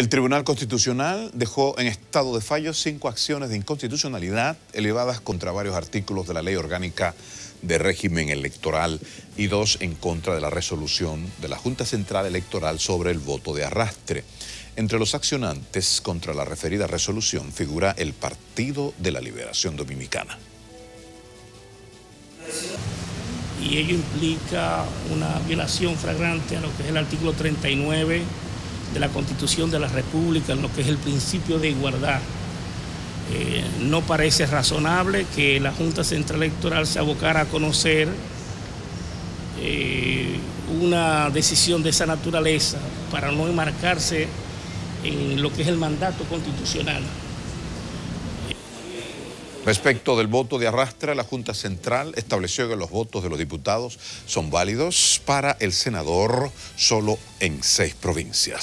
El Tribunal Constitucional dejó en estado de fallo 5 acciones de inconstitucionalidad elevadas contra varios artículos de la Ley Orgánica de Régimen Electoral y 2 en contra de la resolución de la Junta Central Electoral sobre el voto de arrastre. Entre los accionantes contra la referida resolución figura el Partido de la Liberación Dominicana. Y ello implica una violación flagrante a lo que es el artículo 39 de la Constitución de la República, en lo que es el principio de igualdad. No parece razonable que la Junta Central Electoral se abocara a conocer una decisión de esa naturaleza para no enmarcarse en lo que es el mandato constitucional. Respecto del voto de arrastre, la Junta Central estableció que los votos de los diputados son válidos para el senador solo en 6 provincias.